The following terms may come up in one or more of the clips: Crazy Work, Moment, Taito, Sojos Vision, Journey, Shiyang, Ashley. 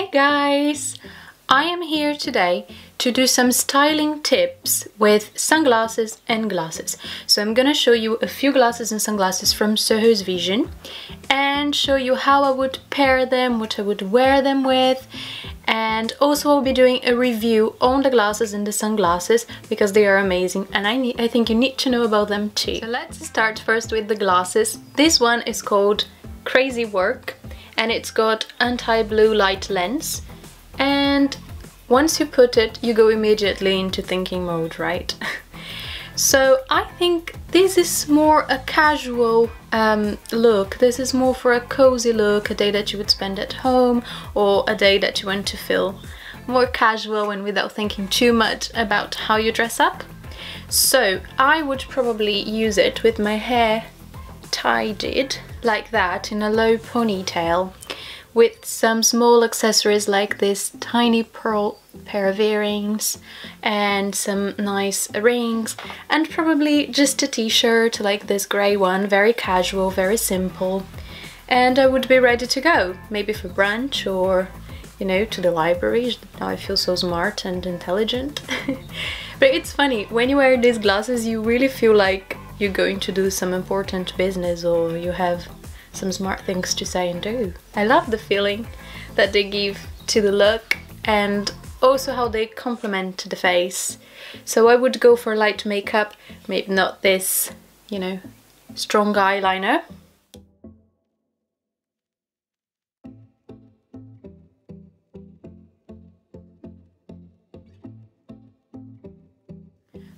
Hey guys! I am here today to do some styling tips with sunglasses and glasses. So I'm gonna show you a few glasses and sunglasses from Sojos Vision and show you how I would pair them, what I would wear them with, and also I'll be doing a review on the glasses and the sunglasses because they are amazing and I think you need to know about them too. So let's start first with the glasses. This one is called Crazy Work and it's got anti-blue light lens. And once you put it, you go immediately into thinking mode, right? So I think this is more a casual look. This is more for a cozy look, a day that you would spend at home or a day that you want to feel more casual and without thinking too much about how you dress up. So I would probably use it with my hair tidied like that in a low ponytail, with some small accessories like this tiny pearl pair of earrings and some nice rings, and probably just a t-shirt like this grey one, very casual, very simple, and I would be ready to go, maybe for brunch or, you know, to the library. Now I feel so smart and intelligent. But it's funny, when you wear these glasses you really feel like you're going to do some important business or you have some smart things to say and do. I love the feeling that they give to the look and also how they complement the face. So I would go for light makeup, maybe not this, you know, strong eyeliner.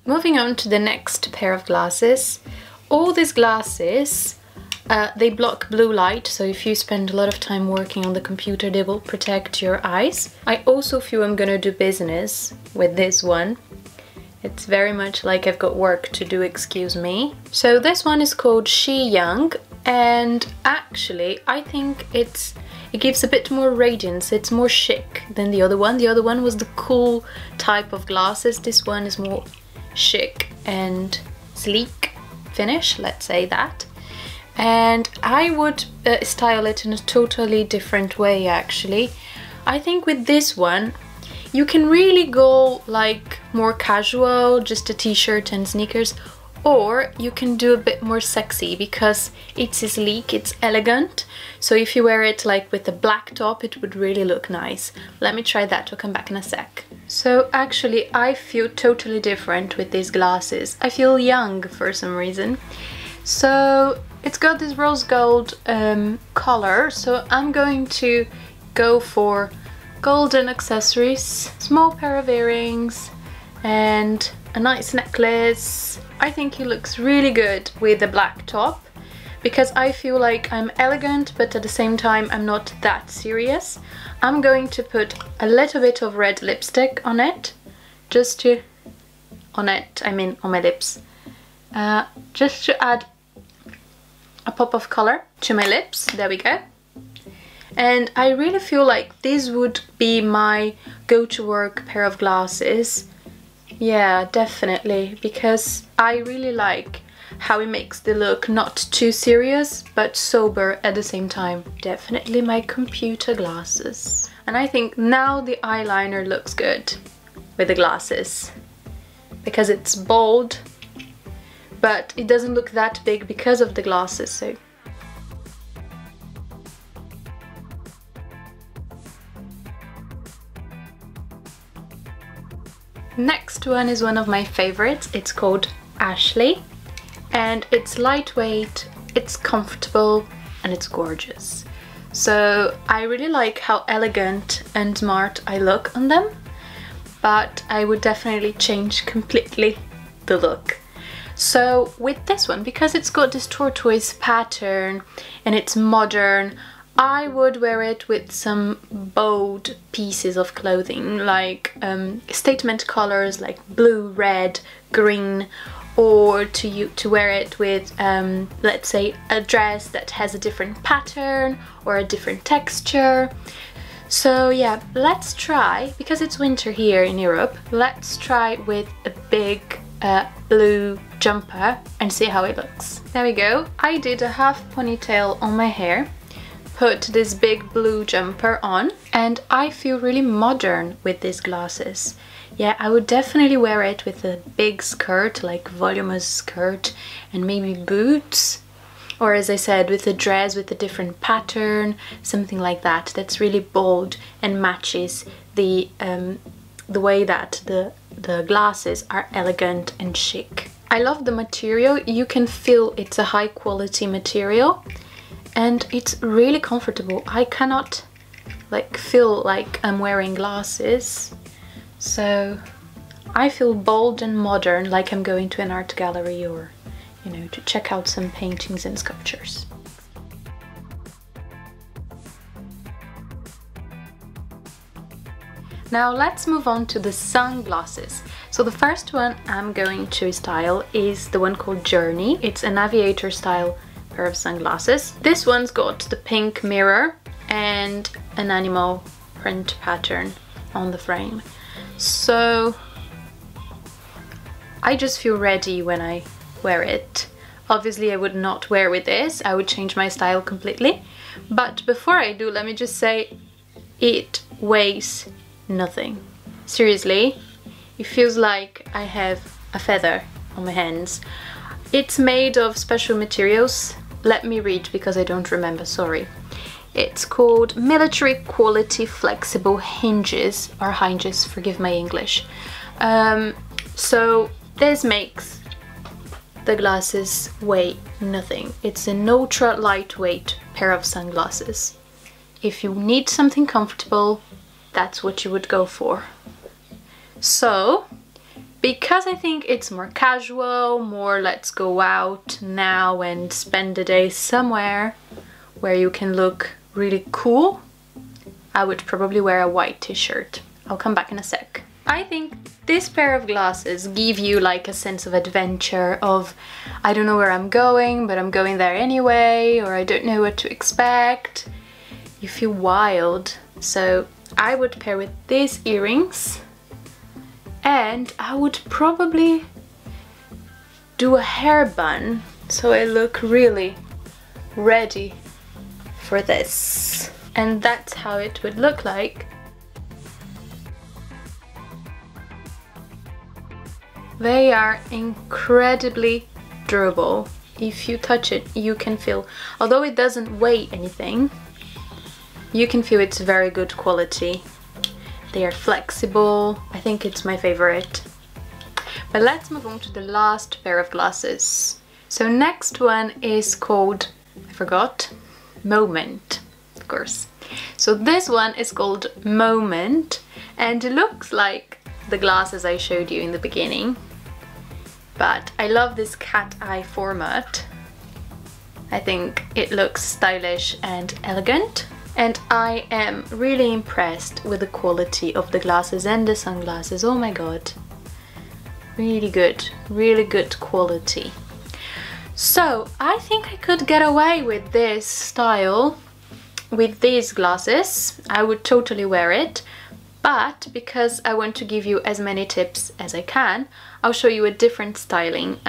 Moving on to the next pair of glasses. All these glasses they block blue light, so if you spend a lot of time working on the computer they will protect your eyes. I also feel I'm gonna do business with this one. It's very much like I've got work to do, excuse me. So this one is called Shiyang and actually I think it gives a bit more radiance, it's more chic than the other one. The other one was the cool type of glasses, this one is more chic and sleek finish, let's say that. And I would style it in a totally different way actually. I think with this one you can really go like more casual, just a t-shirt and sneakers, or you can do a bit more sexy because it's sleek, it's elegant. So if you wear it like with a black top it would really look nice. Let me try that, we'll come back in a sec. So actually I feel totally different with these glasses. I feel young for some reason. So it's got this rose gold color, so I'm going to go for golden accessories, small pair of earrings and a nice necklace. I think it looks really good with a black top because I feel like I'm elegant but at the same time I'm not that serious. I'm going to put a little bit of red lipstick on it, just to... on my lips. Just to add a pop of color to my lips, there we go. And I really feel like this would be my go-to-work pair of glasses. Yeah, definitely, because I really like how it makes the look not too serious but sober at the same time. Definitely my computer glasses. And I think now the eyeliner looks good with the glasses because it's bold, but it doesn't look that big because of the glasses, so. Next one is one of my favorites, it's called Ashley, and it's lightweight, it's comfortable, and it's gorgeous. So I really like how elegant and smart I look on them, but I would definitely change completely the look. So with this one, because it's got this tortoise pattern and it's modern, I would wear it with some bold pieces of clothing, like statement colors like blue, red, green, or to wear it with, let's say, a dress that has a different pattern or a different texture. So yeah, let's try, because it's winter here in Europe, let's try with a big blue jumper and see how it looks. There we go. I did a half ponytail on my hair, put this big blue jumper on, and I feel really modern with these glasses. Yeah, I would definitely wear it with a big skirt, like voluminous skirt, and maybe boots, or as I said, with a dress with a different pattern, something like that, that's really bold and matches the way that the glasses are elegant and chic. I love the material. You can feel it's a high quality material and it's really comfortable. I cannot like feel like I'm wearing glasses, so I feel bold and modern, like I'm going to an art gallery or, you know, to check out some paintings and sculptures. Now let's move on to the sunglasses. So the first one I'm going to style is the one called Journey. It's an aviator style pair of sunglasses. This one's got the pink mirror and an animal print pattern on the frame. So I just feel ready when I wear it. Obviously I would not wear with this, I would change my style completely. But before I do, let me just say it weighs nothing. Seriously, it feels like I have a feather on my hands. It's made of special materials. Let me read because I don't remember, sorry. It's called military quality flexible hinges, or hinges, forgive my English. So this makes the glasses weigh nothing. It's an ultra lightweight pair of sunglasses. If you need something comfortable, that's what you would go for. So, because I think it's more casual, more let's go out now and spend the day somewhere where you can look really cool, I would probably wear a white t-shirt. I'll come back in a sec. I think this pair of glasses give you like a sense of adventure, of I don't know where I'm going, but I'm going there anyway, or I don't know what to expect. You feel wild. So I would pair with these earrings, and I would probably do a hair bun so I look really ready for this. And that's how it would look like. They are incredibly durable. If you touch it, you can feel, although it doesn't weigh anything, you can feel it's very good quality. They are flexible. I think it's my favorite. But let's move on to the last pair of glasses. So next one is called, I forgot, Moment, of course. So this one is called Moment, and it looks like the glasses I showed you in the beginning. But I love this cat eye format. I think it looks stylish and elegant. And I am really impressed with the quality of the glasses and the sunglasses. Oh my god, really good quality. So I think I could get away with this style with these glasses. I would totally wear it, but because I want to give you as many tips as I can, I'll show you a different styling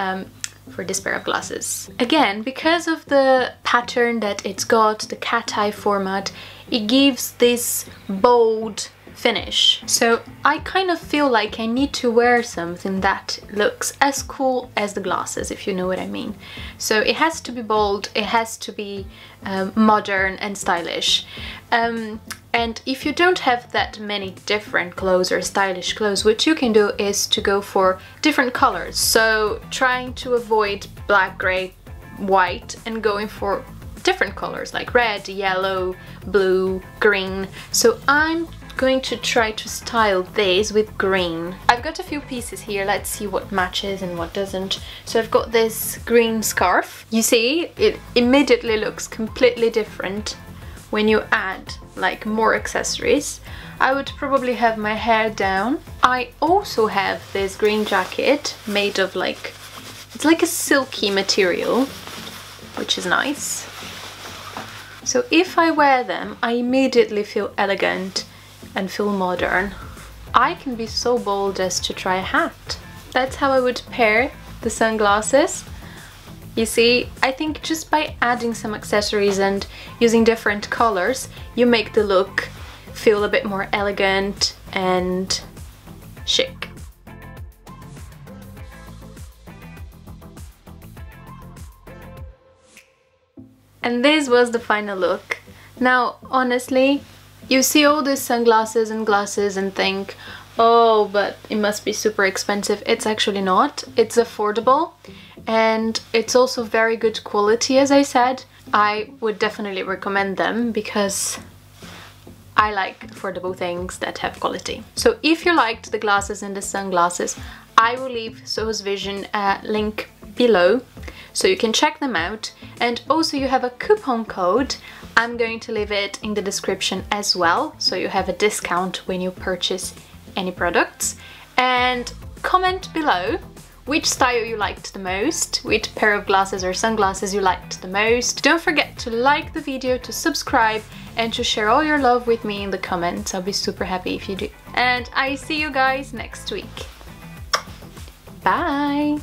for this pair of glasses. Again, because of the pattern that it's got, the cat eye format, it gives this bold finish. So I kind of feel like I need to wear something that looks as cool as the glasses, if you know what I mean. So it has to be bold, it has to be modern and stylish. And if you don't have that many different clothes or stylish clothes, what you can do is to go for different colors. So trying to avoid black, grey, white, and going for different colors like red, yellow, blue, green. So I'm going to try to style this with green. I've got a few pieces here. Let's see what matches and what doesn't. So I've got this green scarf. You see, it immediately looks completely different when you add like more accessories. I would probably have my hair down. I also have this green jacket made of like, it's like a silky material, which is nice. So if I wear them, I immediately feel elegant and feel modern. I can be so bold as to try a hat. That's how I would pair the sunglasses. You see, I think just by adding some accessories and using different colors, you make the look feel a bit more elegant and chic. And this was the final look. Now, honestly, you see all these sunglasses and glasses and think, oh, but it must be super expensive. It's actually not. It's affordable and it's also very good quality, as I said. I would definitely recommend them because I like affordable things that have quality. So if you liked the glasses and the sunglasses, I will leave Sojos Vision link below, so you can check them out. And also you have a coupon code. I'm going to leave it in the description as well, so you have a discount when you purchase any products. And comment below which style you liked the most, which pair of glasses or sunglasses you liked the most. Don't forget to like the video, to subscribe, and to share all your love with me in the comments. I'll be super happy if you do. And I see you guys next week. Bye!